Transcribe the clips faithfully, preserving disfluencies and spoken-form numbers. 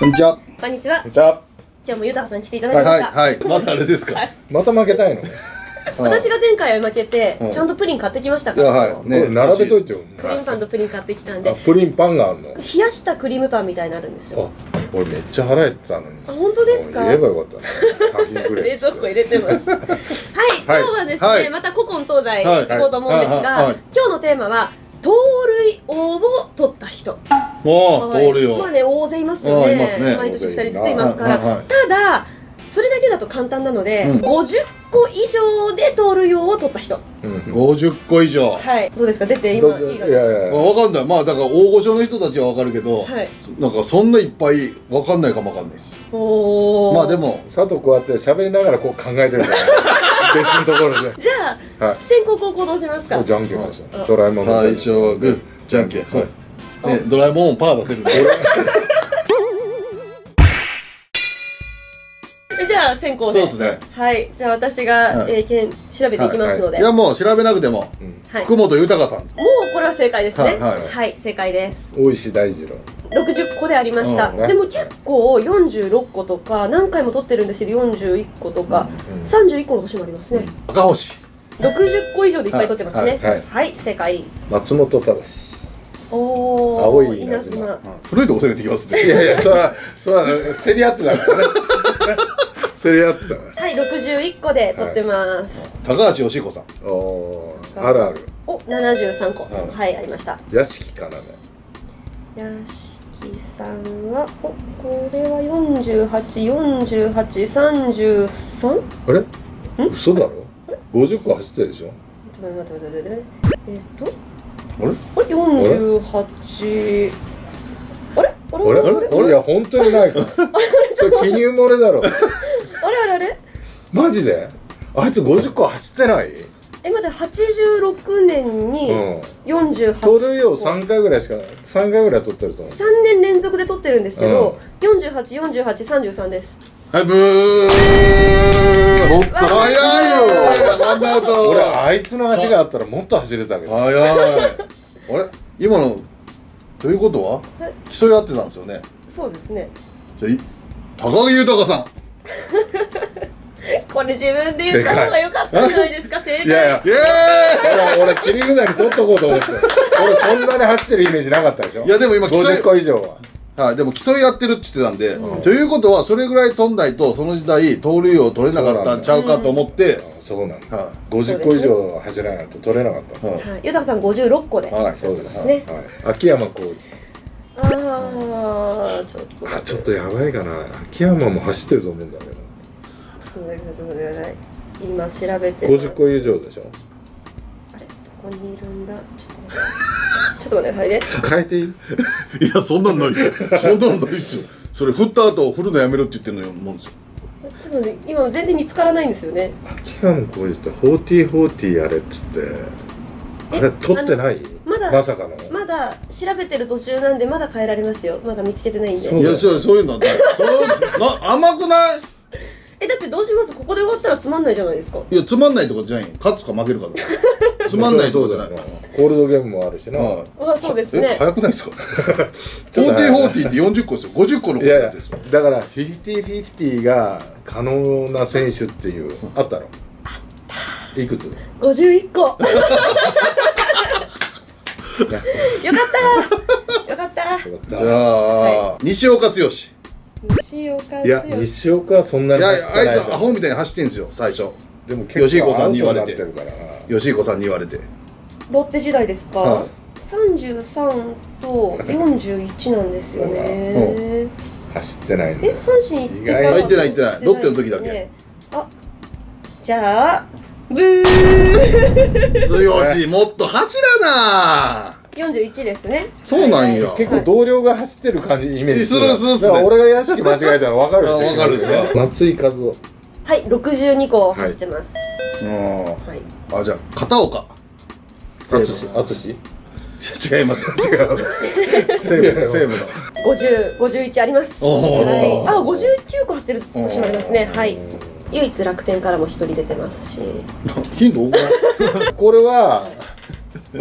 こんにちは。こんにちは。今日もゆたはさんに来ていただきました。はいはい。またあれですか。また負けたいの。私が前回負けてちゃんとプリン買ってきましたから。はい。ね、並べといてよ。クリームパンとプリン買ってきたんで。プリンパンがあるの。冷やしたクリームパンみたいになるんですよ。俺めっちゃ腹減ってたのに。あ、本当ですか。言えばよかった。冷蔵庫入れてます。はい。今日はですね、また古今東西行こうと思うんですが、今日のテーマは盗塁王を取った人。まあね、大勢いますよね。毎年ふたりずついますから。ただそれだけだと簡単なので、ごじゅっこ以上で盗塁王を取った人。ごじゅっこ以上。はい。どうですか、出て今いいか分かんない。まあだから大御所の人たちは分かるけど、なんかそんないっぱい分かんないかも分かんないです。まあでも佐藤こうやって喋りながらこう考えてるから別のところで。じゃあ先攻後攻どうしますか。じゃんけんましょう。ドラえもん最初グーじゃんけん。はい。ドラえもんパー出せる。じゃあ先行で。そうですね。はい。じゃあ私がえけん調べていきますので。いやもう調べなくても福本豊さん。もうこれは正解ですね。はい正解です。大石大二郎。六十個でありました。でも結構四十六個とか何回も取ってるんですけど四十一個とか三十一個の年もありますね。赤星。六十個以上でいっぱい取ってますね。はい正解。松本忠。青い稲妻。古いとこ攻めてきますね。いやいや、それは、それは競り合ってたからね。競り合ってたから。はい、六十一個で取ってます。高橋よしこさん。おー、あるある。お、七十三個。はい、ありました。屋敷かな。屋敷さんは、お、これは四十八、四十八、三十三。あれ？嘘だろ？五十個走ってるでしょ？待って待って待って待って。えっと。あれ？あれよんじゅうはち。あれ？あれ？あれ？いや本当にないから。それ記入漏れだろ。あれあれあれ？マジで？あいつごじゅっこ走ってない？え、まだはちじゅうろくねんによんじゅうはち。盗塁王さんかいぐらいしかさんかいぐらい取ってると思う。さんねん連続で取ってるんですけど、よんじゅうはち、よんじゅうはち、さんじゅうさんです。はい、ブー。もっと速いよ。なんだと。俺あいつの足があったらもっと走れたけど。速い。あれ今のということは競い合ってたんですよね。そうですね。じゃ高木豊さん。これ自分で言った方が良かったんじゃないですか。正解。いやいや。俺切り札に取っとこうと思って。俺そんなに走ってるイメージなかったでしょ。いやでも今ごじゅっこ以上は。はい、でも競い合ってるって言ってたんで、うん、ということはそれぐらい飛んないとその時代盗塁を取れなかったんちゃうかと思って。そうなんだ、はい、ごじゅっこ以上走らないと取れなかった、はいはい、豊さんごじゅうろっこで。はいそうですね、はいはい、秋山浩二。ああちょっとあちょっとやばいかな。秋山も走ってると思うんだけど。そうですね、そうですね、今調べてごじゅっこ以上でしょ。あれどこにいるんだ、ちょっと待ってちょっと待って、はいね。変えている？いや、そんなんないっすよ。そんなんないっすよ。それ振った後、振るのやめろって言ってるのようなもんですよ。ちょっとね、今全然見つからないんですよね。秋山こう言って、よんじゅうよんじゅうやれっつって。あれ、取ってない？まだ、まさかの。まだ調べてる途中なんで、まだ変えられますよ。まだ見つけてないんで。いや、そういうのはない。甘くない？え、だってどうします？ここで終わったらつまんないじゃないですか。いや、つまんないとかじゃないよ。勝つか負けるかとか。つまんないとかじゃない。コールドゲームもあるしな。あ、そうですね。早くないですか。よんじゅうよんじゅうってよんじゅっこですよ。ごじゅっこのことやってるんですよ。だからごじゅうごじゅうが可能な選手っていうあったの。あった。いくつ？ごじゅういっこ。よかった。よかった。じゃあ西岡剛。西岡剛。いや西岡はそんなに。いやあいつアホみたいに走ってんですよ最初。でも吉彦さんに言われて。吉彦さんに言われて。ロッテ時代ですか。さんじゅうさんとよんじゅういちなんですよね。走ってないね。え、阪神行ってない。行ってない行ってない。ロッテの時だけ。あ、じゃあブー。強しもっと走らな。よんじゅういちですね。そうなんや。結構同僚が走ってる感じイメージする。そうそう。俺が屋敷間違えたらわかる。わかるですか。松井和夫。はい、ろくじゅうにこ走ってます。ああ。あ、じゃあ片岡。あつし、あつし。違います。違う。西武、西武の。五十、五十一あります。はい。あ、五十九個走ってる年もありますね。はい。唯一楽天からも一人出てますし。頻度多くない。これは。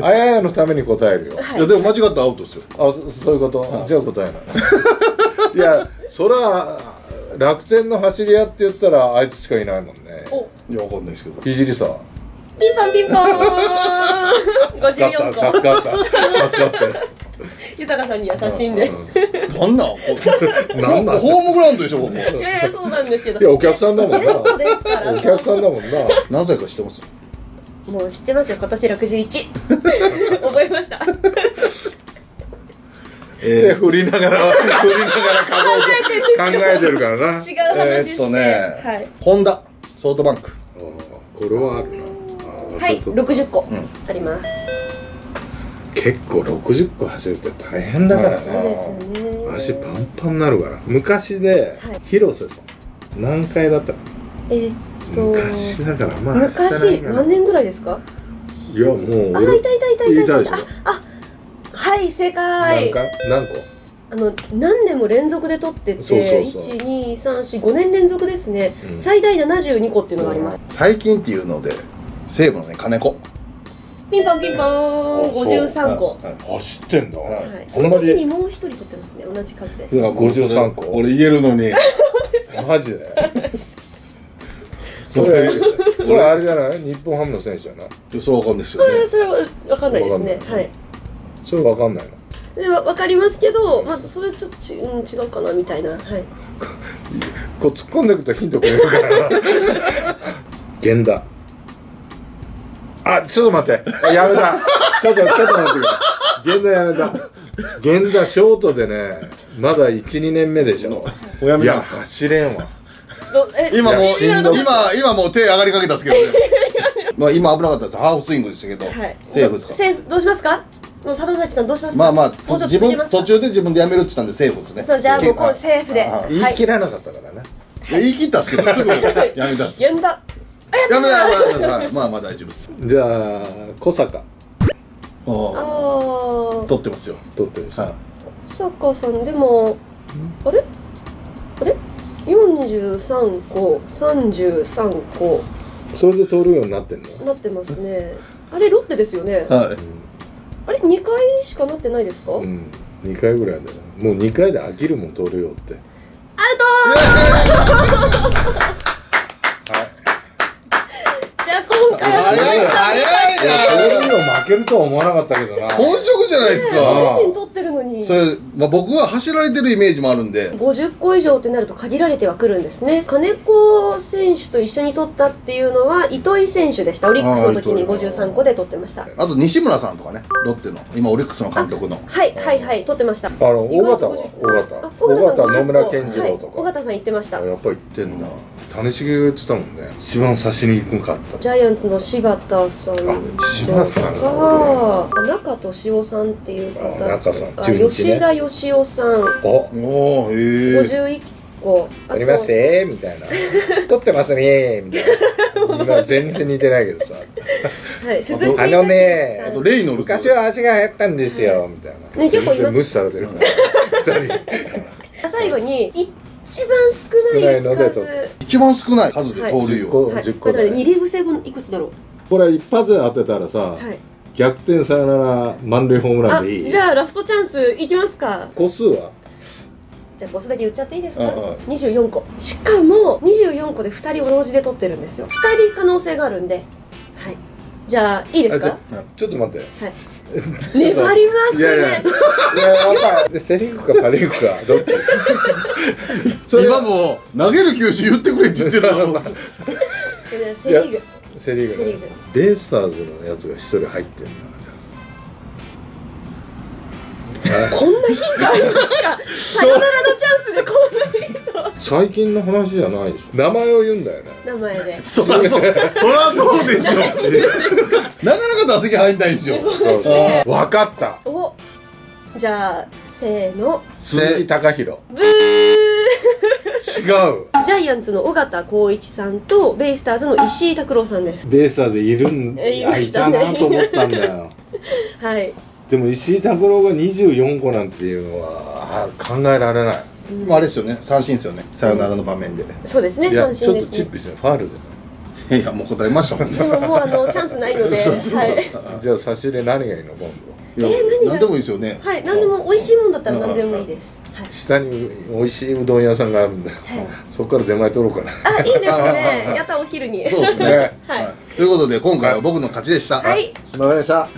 あややのために答えるよ。いやでも間違ったらアウトですよ。あ、そういうこと。じゃあ答えない。いやそら楽天の走り屋って言ったらあいつしかいないもんね。いやわかんないですけど。いじりさ。ピンポンピンポン。ごじゅうよんこ。助かった助かった助かった。豊さんに優しいんで。なんなんなんなんホームグラウンドでしょここ。いやいやそうなんですけど。いやお客さんだもんな。そうですから。お客さんだもんな。何歳か知ってます？もう知ってますよ。今年ろくじゅういち。覚えました。え振りながら振りながら考えてるからな。違う話ですね。ホンダ、ソフトバンク。これはあるな。はい、ろくじゅっこあります。結構ろくじゅっこ走るって大変だからね。足パンパンになるから。昔で広瀬さん何回だったかえっと昔だからまあ昔何年ぐらいですか。いやもうああいたいたいたいたいた。あはい正解。何個あの何年も連続で取ってていちにさんしごねん連続ですね。最大ななじゅうにこっていうのがあります。最近っていうので西武のね金子ピンポンピンポーンごじゅうさんこ走ってんだ。その年にもう一人取ってますね。同じ数でごじゅうさんこ俺言えるのにマジで。それそれあれじゃない、日本ハムの選手じゃない。それわかんないですよね。それはわかんないですね。はいそれわかんないのわかりますけど、まあそれちょっと違うかなみたいな。はいこう突っ込んでいくとヒントくれるからな。源田。あ、ちょっと待って。やめた。ちょっと、ちょっと待ってくれ。源田やめた。源田ショートでね、まだいちにねんめでしょ。おやめなんですか。いや、走れんわ。今もう、今、今もう手上がりかけたんですけどね。まあ今危なかったです。ハーフスイングでしたけど。セーフですか。セーフ、どうしますか。もう佐藤崎さんどうしますか。まあまあ、自分、途中で自分でやめるって言ったんでセーフですね。そう、じゃあもうこうセーフで。言い切らなかったからね。言い切ったんですけど、すぐやめたんです。源田。やめない。まあまあ大丈夫です。じゃあ小坂。ああ取ってますよ。取ってる。小坂さんでもあれあれよんじゅうさんこさんじゅうさんこそれで取るようになってんの。なってますね。あれロッテですよね。はいあれにかいしかなってないですか。うんにかいぐらいだよ。もうにかいで飽きるもん取るよって。アウト。早い早い早いな。負けるとは思わなかったけどな。本職じゃないですか。取ってるのに。それ、まあ、僕は走られてるイメージもあるんで。ごじゅっこ以上ってなると限られてはくるんですね。金子選手と一緒に取ったっていうのは糸井選手でした。オリックスの時にごじゅうさんこで取ってました。あと西村さんとかね、ロッテの今オリックスの監督の。はいはいはい取ってました。あの尾形は尾形尾形野村健次郎とか尾形さん言ってました。やっぱり言ってんだ。谷繁が言ってたもんね。一番差しに行くかったジャイアンツの柴田さんとか中俊夫さんっていう方とか吉田義夫さんごじゅういっこありますねみたいな撮ってますねみたいな。今全然似てないけどさあのね昔は足が流行ったんですよみたいな。結構無視されてるふたり。最後に一番少ない数一番少ない数で盗塁をじゅっこで二塁癖分いくつだろう。これ一発で当てたらさ逆転サヨナラ満塁ホームランでいい。じゃあラストチャンスいきますか。個数はじゃあ個数だけ言っちゃっていいですか。にじゅうよんこしかもにじゅうよんこでふたり同時で取ってるんですよ。ふたり可能性があるんで。はいじゃあいいですか。ちょっと待って粘りますね。いやいやセリフかパリフかどっち。今も投げる球種言ってくれって言ってたの。セリーグセリーグベイスターズのやつが一人入ってるんだ。こんなヒントありますか。サヨナラのチャンスでこんなヒント。最近の話じゃないでしょ。名前を言うんだよね。名前で。そらそう。そらそうでしょ。なかなか打席入んないんですよ。わかった。お、じゃあせーの。鈴木貴弘。ブー。違う。ジャイアンツの尾形浩一さんとベイスターズの石井拓郎さんです。ベイスターズいるんだ。いたなと思ったんだよ。はい。でも石井拓郎がにじゅうよんこなんていうのは考えられない。まああれですよね、三振ですよね。サヨナラの場面で。そうですね、三振ですね。ちょっとチップしてファウルじゃない。いやもう答えましたもんね。でももうあのチャンスないので。じゃあ差し入れ何がいいの今度。えー、何でもいいですよね。はい、何でも美味しいもんだったら何でもいいです。下に美味しいうどん屋さんがあるんだよ。そこから出前取ろうかな。あ、いいですね。やったお昼に。そうですね。はい。ということで今回は僕の勝ちでした。はい。すみませんでした。